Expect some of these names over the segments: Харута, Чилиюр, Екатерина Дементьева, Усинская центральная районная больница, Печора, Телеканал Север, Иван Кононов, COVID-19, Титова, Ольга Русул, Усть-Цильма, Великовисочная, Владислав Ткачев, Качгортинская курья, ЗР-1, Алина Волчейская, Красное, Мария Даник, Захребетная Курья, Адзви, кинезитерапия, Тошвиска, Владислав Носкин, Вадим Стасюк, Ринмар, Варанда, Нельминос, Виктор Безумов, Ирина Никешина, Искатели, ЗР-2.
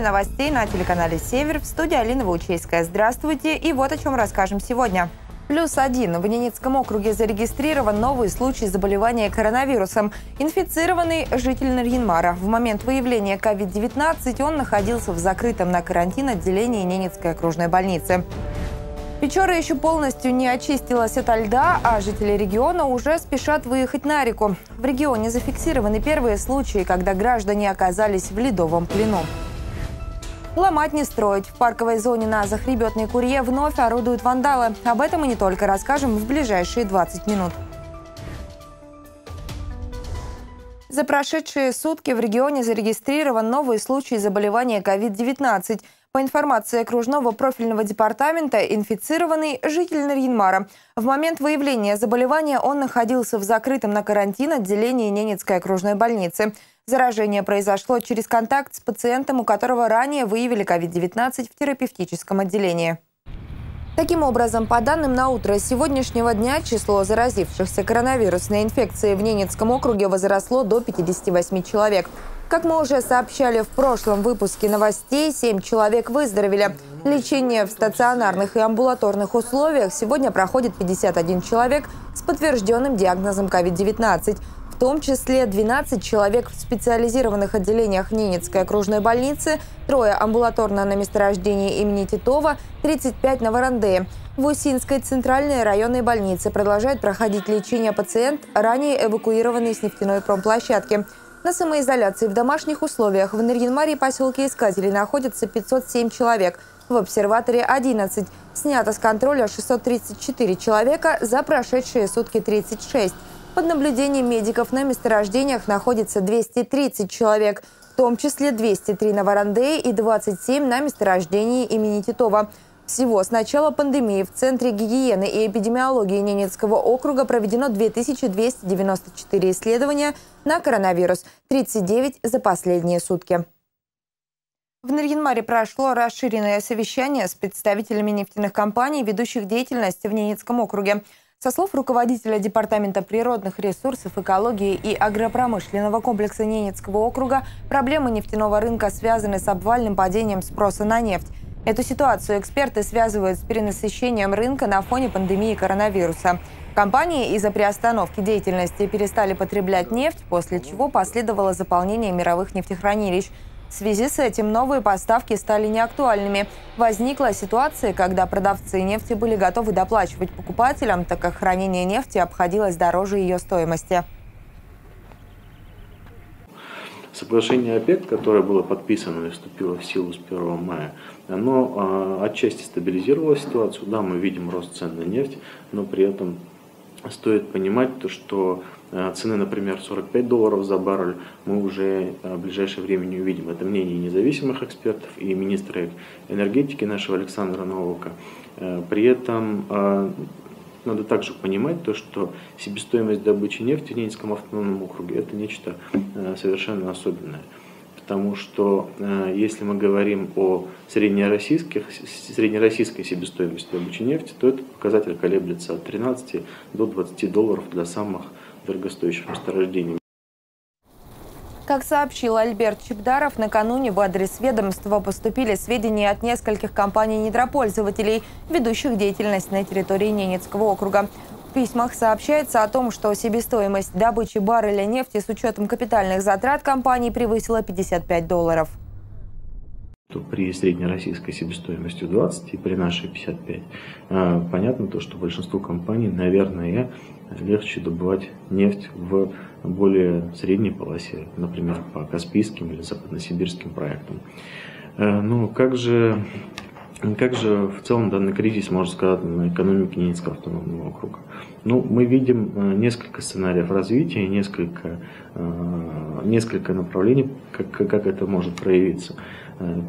выпусками новостей на телеканале «Север». В студии Алина Волчейская. Здравствуйте. И вот о чем расскажем сегодня. +1. В Ненецком округе зарегистрирован новый случай заболевания коронавирусом. Инфицированный житель Нарьян-Мара. В момент выявления COVID-19 он находился в закрытом на карантин отделении Ненецкой окружной больницы. Печора еще полностью не очистилась ото льда, а жители региона уже спешат выехать на реку. В регионе зафиксированы первые случаи, когда граждане оказались в ледовом плену. Ломать не строить. В парковой зоне на Захребетной Курье вновь орудуют вандалы. Об этом и не только расскажем в ближайшие 20 минут. За прошедшие сутки в регионе зарегистрирован новый случай заболевания COVID-19. По информации окружного профильного департамента, инфицированный житель Нарьян-Мара. В момент выявления заболевания он находился в закрытом на карантин отделении Ненецкой окружной больницы. Заражение произошло через контакт с пациентом, у которого ранее выявили COVID-19 в терапевтическом отделении. Таким образом, по данным на утро сегодняшнего дня, число заразившихся коронавирусной инфекцией в Ненецком округе возросло до 58 человек. Как мы уже сообщали в прошлом выпуске новостей, 7 человек выздоровели. Лечение в стационарных и амбулаторных условиях сегодня проходит 51 человек с подтвержденным диагнозом COVID-19. В том числе 12 человек в специализированных отделениях Ненецкой окружной больницы, 3 амбулаторно на месторождении имени Титова, 35 на Варанде. В Усинской центральной районной больнице продолжает проходить лечение пациент, ранее эвакуированный с нефтяной промплощадки. На самоизоляции в домашних условиях в Нарьян-Маре и поселке Искатели находятся 507 человек, в обсерваторе 11. Снято с контроля 634 человека, за прошедшие сутки 36. Под наблюдением медиков на месторождениях находится 230 человек, в том числе 203 на Варандее и 27 на месторождении имени Титова. Всего с начала пандемии в Центре гигиены и эпидемиологии Ненецкого округа проведено 2294 исследования на коронавирус, 39 за последние сутки. В Нарьян-Маре прошло расширенное совещание с представителями нефтяных компаний, ведущих деятельность в Ненецком округе. Со слов руководителя Департамента природных ресурсов, экологии и агропромышленного комплекса Ненецкого округа, проблемы нефтяного рынка связаны с обвальным падением спроса на нефть. Эту ситуацию эксперты связывают с перенасыщением рынка на фоне пандемии коронавируса. Компании из-за приостановки деятельности перестали потреблять нефть, после чего последовало заполнение мировых нефтехранилищ. В связи с этим новые поставки стали неактуальными. Возникла ситуация, когда продавцы нефти были готовы доплачивать покупателям, так как хранение нефти обходилось дороже ее стоимости. Соглашение ОПЕК, которое было подписано и вступило в силу с 1 мая, оно отчасти стабилизировало ситуацию. Да, мы видим рост цен на нефть, но при этом стоит понимать то, что цены, например, $45 за баррель мы уже в ближайшее время не увидим. Это мнение независимых экспертов и министра энергетики нашего Александра Новака. При этом надо также понимать то, что себестоимость добычи нефти в Ненецком автономном округе – это нечто совершенно особенное. Потому что если мы говорим о среднероссийской себестоимости добычи нефти, то этот показатель колеблется от 13 до $20 для самых дорогостоящих месторождений. Как сообщил Альберт Чепдаров, накануне в адрес ведомства поступили сведения от нескольких компаний-недропользователей, ведущих деятельность на территории Ненецкого округа. В письмах сообщается о том, что себестоимость добычи барреля нефти с учетом капитальных затрат компании превысила $55. При среднероссийской себестоимости 20 и при нашей 55, понятно то, что большинству компаний, наверное, легче добывать нефть в более средней полосе, например, по Каспийским или Западносибирским проектам. Но как же в целом данный кризис может сказать на экономике Ненецкого автономного округа? Ну, мы видим несколько сценариев развития, несколько направлений, как это может проявиться.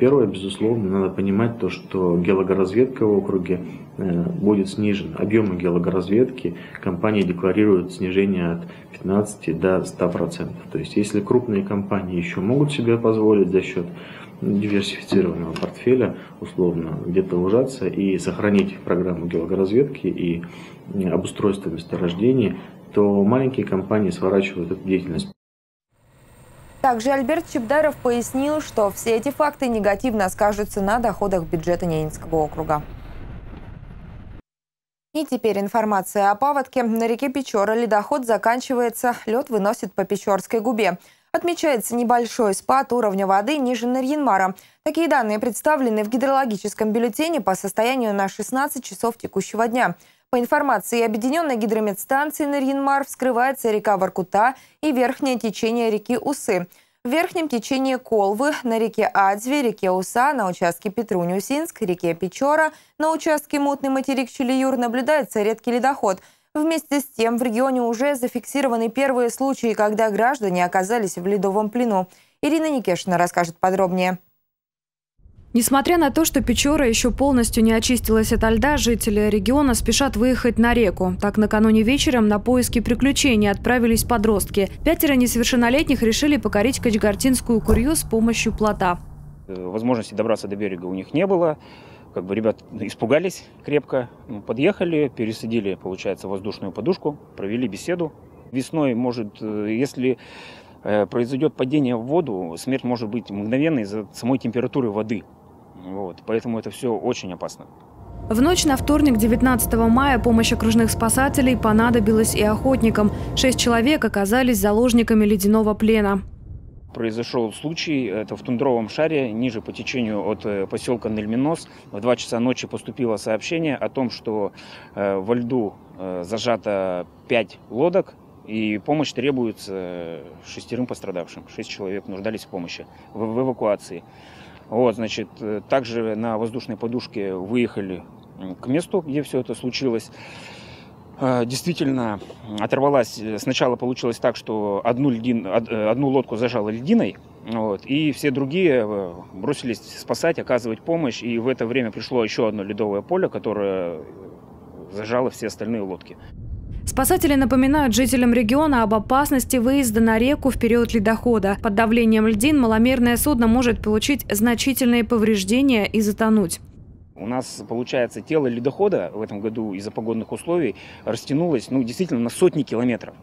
Первое, безусловно, надо понимать то, что геологоразведка в округе будет снижена. Объемы геологоразведки компании декларируют снижение от 15 до 100%. То есть, если крупные компании еще могут себе позволить за счет диверсифицированного портфеля, условно, где-то ужаться и сохранить программу геологоразведки и обустройство месторождений, то маленькие компании сворачивают эту деятельность. Также Альберт Чепдаров пояснил, что все эти факты негативно скажутся на доходах бюджета Ненецкого округа. И теперь информация о паводке. На реке Печора ледоход заканчивается, лед выносит по Печорской губе. Отмечается небольшой спад уровня воды ниже Нарьян-Мара. Такие данные представлены в гидрологическом бюллетене по состоянию на 16 часов текущего дня. По информации Объединенной гидрометстанции Нарьян-Мар вскрывается река Воркута и верхнее течение реки Усы. В верхнем течении Колвы, на реке Адзви, реке Уса, на участке Петрунь-Усинск, реке Печора, на участке Мутный материк Чилиюр наблюдается редкий ледоход. Вместе с тем в регионе уже зафиксированы первые случаи, когда граждане оказались в ледовом плену. Ирина Никешина расскажет подробнее. Несмотря на то, что Печора еще полностью не очистилась от льда, жители региона спешат выехать на реку. Так, накануне вечером на поиски приключений отправились подростки. 5 несовершеннолетних решили покорить Качгортинскую курью с помощью плота. Возможности добраться до берега у них не было. Ребята испугались крепко. Подъехали, пересадили, получается, воздушную подушку, провели беседу. Весной, может, если произойдет падение в воду, смерть может быть мгновенной из-за самой температуры воды. Вот. Поэтому это все очень опасно. В ночь на вторник, 19 мая, помощь окружных спасателей понадобилась и охотникам. 6 человек оказались заложниками ледяного плена. Произошел случай, это в тундровом шаре, ниже по течению от поселка Нельминос. В 2 часа ночи поступило сообщение о том, что во льду зажато 5 лодок. И помощь требуется 6 пострадавшим. 6 человек нуждались в помощи, в эвакуации. Вот, значит, также на воздушной подушке выехали к месту, где все это случилось. Действительно, оторвалась. Сначала получилось так, что одну лодку зажало льдиной, вот, и все другие бросились спасать, оказывать помощь. И в это время пришло еще одно ледовое поле, которое зажало все остальные лодки. Спасатели напоминают жителям региона об опасности выезда на реку в период ледохода. Под давлением льдин маломерное судно может получить значительные повреждения и затонуть. У нас, получается, тело ледохода в этом году из-за погодных условий растянулось, действительно, на сотни километров.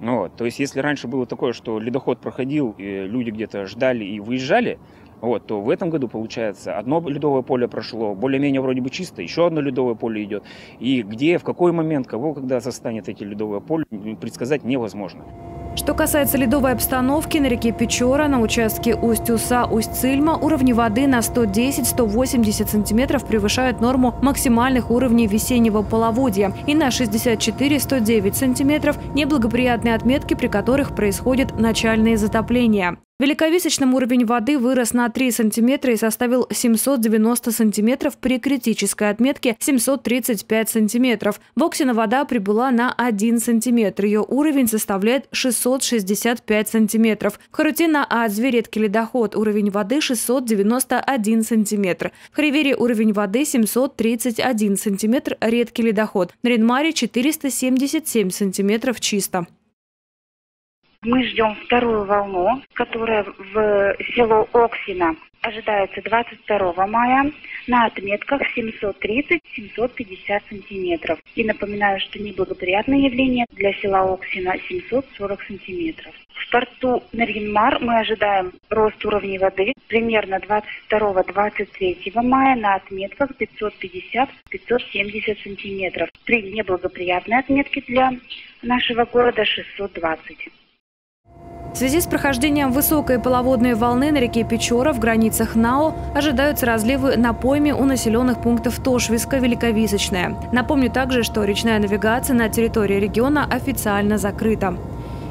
Вот. То есть, если раньше было такое, что ледоход проходил, и люди где-то ждали и выезжали, вот, то в этом году, получается, одно ледовое поле прошло, более-менее вроде бы чисто, еще одно ледовое поле идет. И где, в какой момент, кого, когда застанет эти ледовые поля, предсказать невозможно. Что касается ледовой обстановки на реке Печора, на участке Усть-Уса, Усть-Цильма уровни воды на 110-180 сантиметров превышают норму максимальных уровней весеннего половодья и на 64-109 сантиметров неблагоприятные отметки, при которых происходят начальные затопления. В Великовисочном уровень воды вырос на 3 сантиметра и составил 790 сантиметров при критической отметке 735 сантиметров. В Оксино вода прибыла на 1 сантиметр. Ее уровень составляет 665 сантиметров. В Харуте на Адзви редкий ледоход. Уровень воды 691 сантиметр. В Харивере уровень воды 731 сантиметр. Редкий ледоход. На Ринмаре 477 сантиметров чисто. Мы ждем вторую волну, которая в село Оксино ожидается 22 мая на отметках 730-750 сантиметров. И напоминаю, что неблагоприятное явление для села Оксино 740 сантиметров. В порту Нарьян-Мар мы ожидаем рост уровня воды примерно 22-23 мая на отметках 550-570 сантиметров. При неблагоприятной отметке для нашего города 620. В связи с прохождением высокой половодной волны на реке Печора в границах НАО ожидаются разливы на пойме у населенных пунктов Тошвиска, Великовисочная. Напомню также, что речная навигация на территории региона официально закрыта.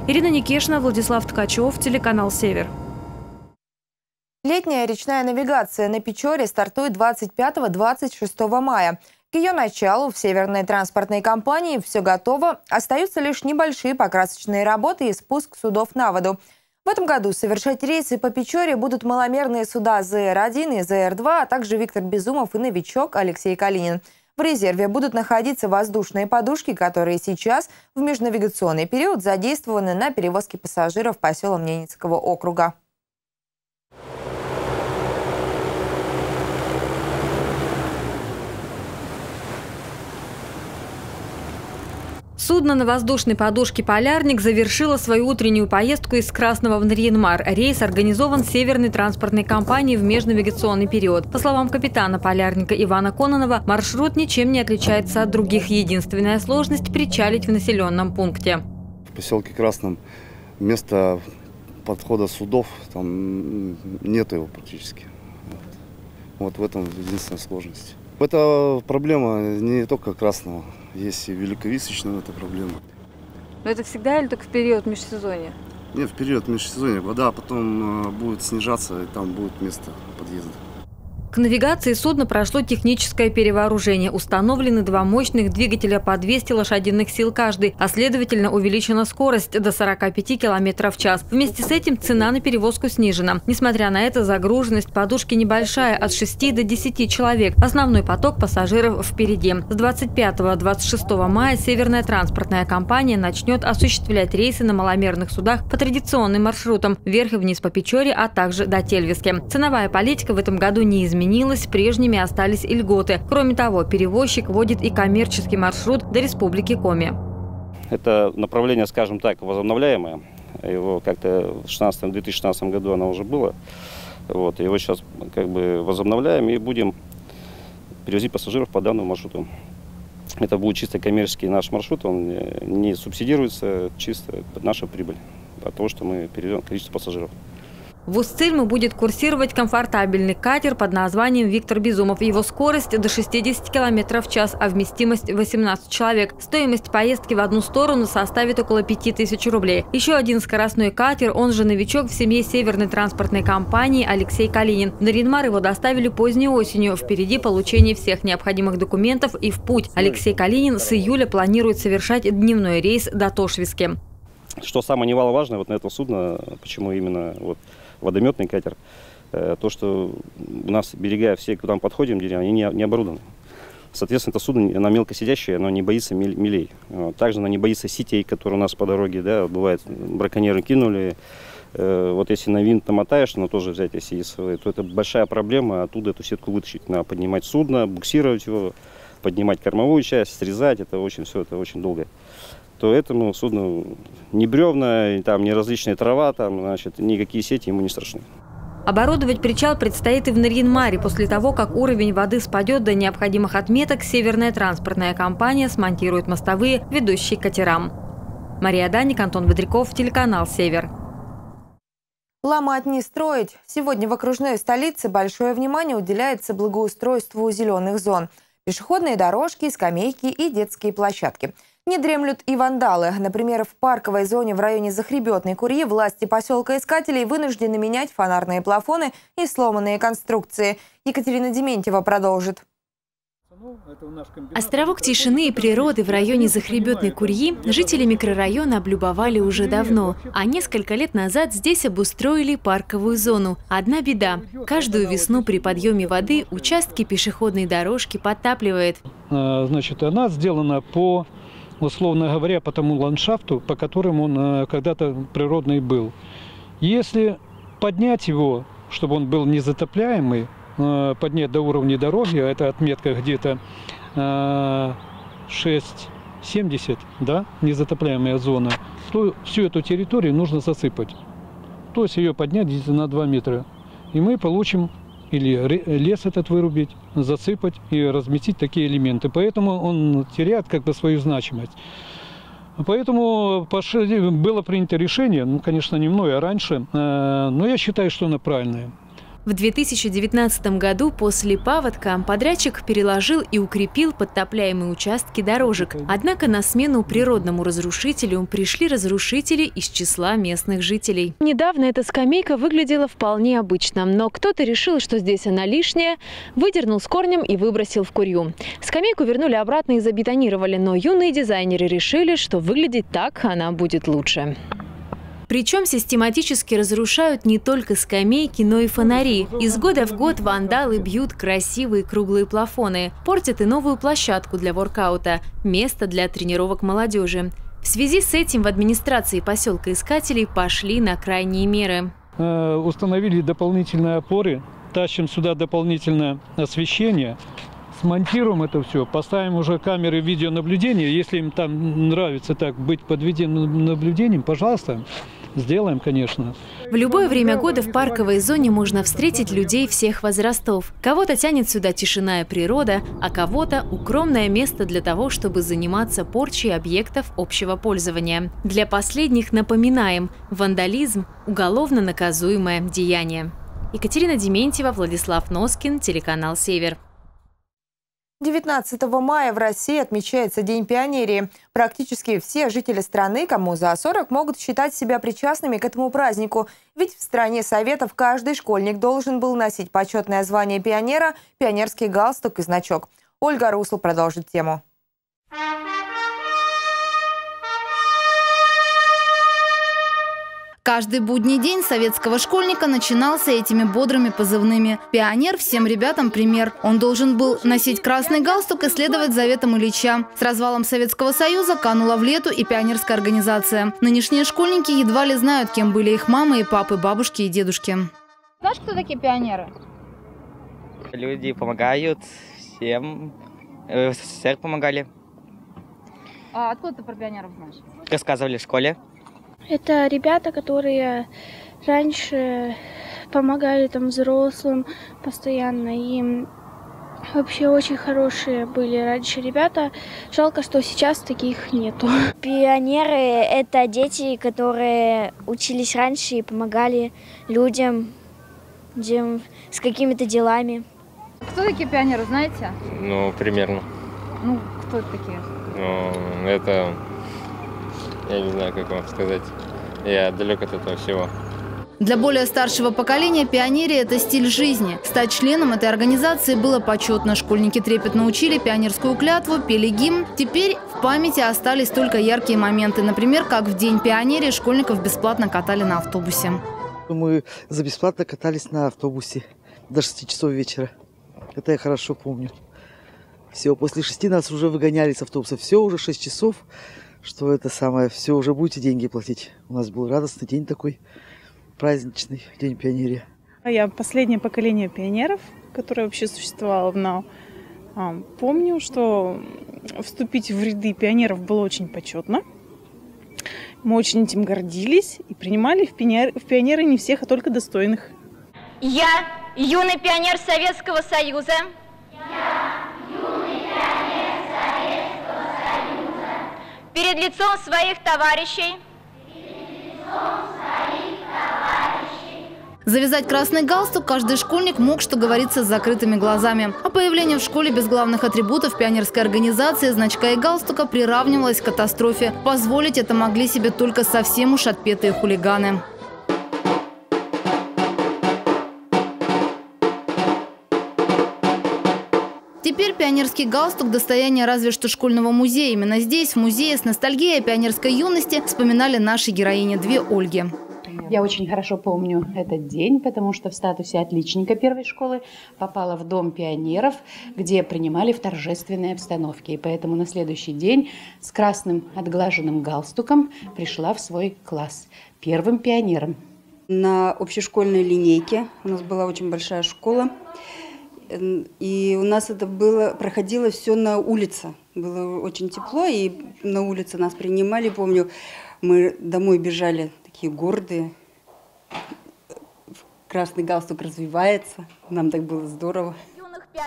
Ирина Никешина, Владислав Ткачев, телеканал «Север». Летняя речная навигация на Печоре стартует 25-26 мая. К ее началу в Северной транспортной компании все готово, остаются лишь небольшие покрасочные работы и спуск судов на воду. В этом году совершать рейсы по Печоре будут маломерные суда ЗР-1 и ЗР-2, а также Виктор Безумов и новичок Алексей Калинин. В резерве будут находиться воздушные подушки, которые сейчас в межнавигационный период задействованы на перевозке пассажиров по селам Ненецкого округа. Судно на воздушной подушке «Полярник» завершило свою утреннюю поездку из Красного в Нарьян-Мар. Рейс организован Северной транспортной компанией в межнавигационный период. По словам капитана «Полярника» Ивана Кононова, маршрут ничем не отличается от других. Единственная сложность – причалить в населенном пункте. В поселке Красном место подхода судов там нет его практически. Вот в этом единственная сложность. Это проблема не только Красного, есть и Великовисочная эта проблема. Но это всегда или только в период межсезонья? Нет, в период межсезонья. Вода потом будет снижаться, и там будет место подъезда. К навигации судна прошло техническое перевооружение. Установлены два мощных двигателя по 200 лошадиных сил каждый, а следовательно увеличена скорость до 45 км в час. Вместе с этим цена на перевозку снижена. Несмотря на это, загруженность подушки небольшая – от 6 до 10 человек. Основной поток пассажиров впереди. С 25-26 мая Северная транспортная компания начнет осуществлять рейсы на маломерных судах по традиционным маршрутам – вверх и вниз по Печоре, а также до Тельвиски. Ценовая политика в этом году не изменилась. Прежними остались и льготы. Кроме того, перевозчик вводит и коммерческий маршрут до Республики Коми. Это направление, скажем так, возобновляемое. Его как-то в 2016 году оно уже было. Вот, его сейчас как бы возобновляем и будем перевозить пассажиров по данному маршруту. Это будет чисто коммерческий наш маршрут, он не субсидируется, чисто наша прибыль от того, что мы перевезем количество пассажиров. В Устыльму будет курсировать комфортабельный катер под названием «Виктор Безумов». Его скорость до 60 км в час, а вместимость 18 человек. Стоимость поездки в одну сторону составит около 5000 рублей. Еще один скоростной катер, он же новичок в семье Северной транспортной компании, Алексей Калинин. На Ринмар его доставили поздней осенью. Впереди получение всех необходимых документов и в путь. Алексей Калинин с июля планирует совершать дневной рейс до Тошвиски. Что самое немаловажное вот на это судно, почему именно вот водометный катер, то, что у нас берега все, куда мы подходим, они не оборудованы. Соответственно, это судно, оно мелкосидящее, оно не боится мелей. Также оно не боится сетей, которые у нас по дороге, да, бывает, браконьеры кинули. Вот если на винт намотаешь, но тоже взять, если есть, то это большая проблема оттуда эту сетку вытащить. Надо поднимать судно, буксировать его, поднимать кормовую часть, срезать, это очень все, это очень долго. То этому судну ни бревна, там, ни различная трава, там, значит, никакие сети ему не страшны. Оборудовать причал предстоит и в Нарьян-Маре. После того, как уровень воды спадет до необходимых отметок, Северная транспортная компания смонтирует мостовые, ведущие к катерам. Мария Даник, Антон Водряков, телеканал «Север». Ломать не строить. Сегодня в окружной столице большое внимание уделяется благоустройству зеленых зон. Пешеходные дорожки, скамейки и детские площадки. Не дремлют и вандалы. Например, в парковой зоне в районе Захребетной Курьи власти поселка Искателей вынуждены менять фонарные плафоны и сломанные конструкции. Екатерина Дементьева продолжит. Островок тишины и природы в районе Захребетной Курьи жители микрорайона облюбовали уже давно, а несколько лет назад здесь обустроили парковую зону. Одна беда – каждую весну при подъеме воды участки пешеходной дорожки подтапливает. Значит, она сделана по... условно говоря, по тому ландшафту, по которому он когда-то природный был. Если поднять его, чтобы он был незатопляемый, поднять до уровня дороги, а это отметка где-то 6,70, да, незатопляемая зона, то всю эту территорию нужно засыпать. То есть ее поднять где-то на 2 метра. И мы получим... или лес этот вырубить, засыпать и разместить такие элементы. Поэтому он теряет как бы свою значимость. Поэтому было принято решение, ну, конечно, не мной, а раньше, но я считаю, что оно правильное. В 2019 году после паводка подрядчик переложил и укрепил подтопляемые участки дорожек. Однако на смену природному разрушителю пришли разрушители из числа местных жителей. Недавно эта скамейка выглядела вполне обычно, но кто-то решил, что здесь она лишняя, выдернул с корнем и выбросил в Курью. Скамейку вернули обратно и забетонировали, но юные дизайнеры решили, что выглядеть так она будет лучше. Причем систематически разрушают не только скамейки, но и фонари. Из года в год вандалы бьют красивые круглые плафоны, портят и новую площадку для воркаута, место для тренировок молодежи. В связи с этим в администрации поселка Искателей пошли на крайние меры. Установили дополнительные опоры, тащим сюда дополнительное освещение. смонтируем это все, поставим уже камеры видеонаблюдения. Если им там нравится так быть под видеонаблюдением, пожалуйста, сделаем, конечно. В любое время года в парковой зоне можно встретить людей всех возрастов. Кого-то тянет сюда тишина и природа, а кого-то – укромное место для того, чтобы заниматься порчей объектов общего пользования. Для последних напоминаем – вандализм – уголовно наказуемое деяние. Екатерина Дементьева, Владислав Носкин, телеканал «Север». 19 мая в России отмечается День пионерии. Практически все жители страны, кому за 40, могут считать себя причастными к этому празднику. Ведь в стране советов каждый школьник должен был носить почетное звание пионера, пионерский галстук и значок. Ольга Русул продолжит тему. Каждый будний день советского школьника начинался этими бодрыми позывными. Пионер всем ребятам пример. Он должен был носить красный галстук и следовать заветам Ильича. С развалом Советского Союза канула в лету и пионерская организация. Нынешние школьники едва ли знают, кем были их мамы и папы, бабушки и дедушки. Знаешь, кто такие пионеры? Люди помогают всем. В СССР помогали. А откуда ты про пионеров знаешь? Рассказывали в школе. Это ребята, которые раньше помогали там взрослым постоянно. И вообще очень хорошие были раньше ребята. Жалко, что сейчас таких нету. Пионеры – это дети, которые учились раньше и помогали людям с какими-то делами. Кто такие пионеры, знаете? Ну, примерно. Ну, кто это такие? Ну, это... Я не знаю, как вам сказать. Я далек от этого всего. Для более старшего поколения пионерия – это стиль жизни. Стать членом этой организации было почетно. Школьники трепетно учили пионерскую клятву, пели гимн. Теперь в памяти остались только яркие моменты. Например, как в День пионерии школьников бесплатно катали на автобусе. Мы за бесплатно катались на автобусе до 6 часов вечера. Это я хорошо помню. Все, после 6 нас уже выгоняли с автобуса. Все, уже 6 часов. Что это самое, все, уже будете деньги платить. У нас был радостный день такой, праздничный, День пионерии. Я последнее поколение пионеров, которое вообще существовало в НАО. Помню, что вступить в ряды пионеров было очень почетно. Мы очень этим гордились и принимали в пионеры не всех, а только достойных. Я юный пионер Советского Союза. Перед лицом своих товарищей. Завязать красный галстук каждый школьник мог, что говорится, с закрытыми глазами. А появление в школе без главных атрибутов пионерской организации, значка и галстука приравнивалось к катастрофе. Позволить это могли себе только совсем уж отпетые хулиганы. Теперь пионерский галстук – достояние разве что школьного музея. Именно здесь, в музее, с ностальгией пионерской юности вспоминали наши героини, две Ольги. Я очень хорошо помню этот день, потому что в статусе отличника первой школы попала в дом пионеров, где принимали в торжественной обстановке. И поэтому на следующий день с красным отглаженным галстуком пришла в свой класс первым пионером. На общешкольной линейке у нас была очень большая школа. И у нас это было, проходило все на улице. Было очень тепло, и на улице нас принимали. Помню, мы домой бежали, такие гордые. Красный галстук развивается. Нам так было здорово.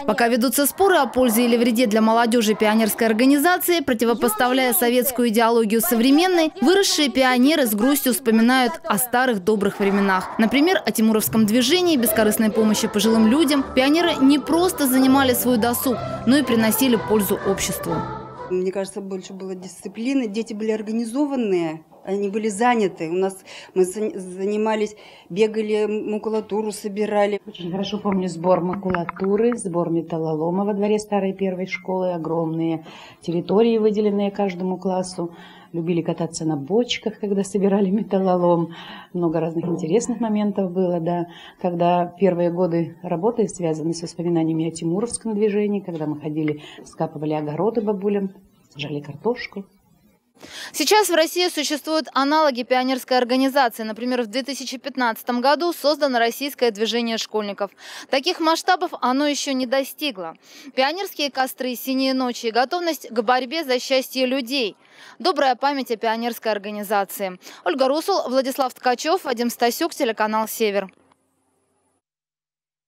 Пока ведутся споры о пользе или вреде для молодежи пионерской организации, противопоставляя советскую идеологию современной, выросшие пионеры с грустью вспоминают о старых добрых временах. Например, о Тимуровском движении, бескорыстной помощи пожилым людям. Пионеры не просто занимали свой досуг, но и приносили пользу обществу. Мне кажется, больше было дисциплины. Дети были организованные, они были заняты. У нас мы занимались, бегали, макулатуру собирали. Очень хорошо помню сбор макулатуры, сбор металлолома во дворе старой первой школы. Огромные территории, выделенные каждому классу. Любили кататься на бочках, когда собирали металлолом. Много разных интересных моментов было, да. Когда первые годы работы связаны с воспоминаниями о Тимуровском движении, когда мы ходили, скапывали огороды бабулям, сажали картошку. Сейчас в России существуют аналоги пионерской организации. Например, в 2015 году создано российское движение школьников. Таких масштабов оно еще не достигло. Пионерские костры, синие ночи и готовность к борьбе за счастье людей. Добрая память о пионерской организации. Ольга Русул, Владислав Ткачев, Вадим Стасюк, телеканал «Север».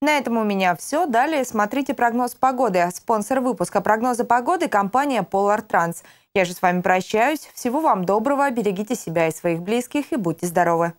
На этом у меня все. Далее смотрите прогноз погоды. Спонсор выпуска прогноза погоды – компания «Полартранс». Я же с вами прощаюсь. Всего вам доброго, берегите себя и своих близких и будьте здоровы!